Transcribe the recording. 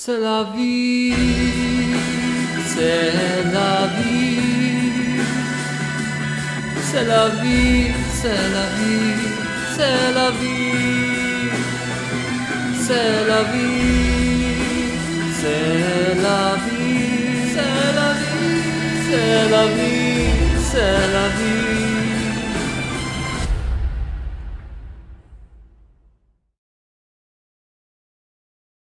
c'est la vie, c'est la vie, c'est la vie, c'est la vie, c'est la vie, c'est la vie, c'est la vie, c'est la vie, c'est la vie.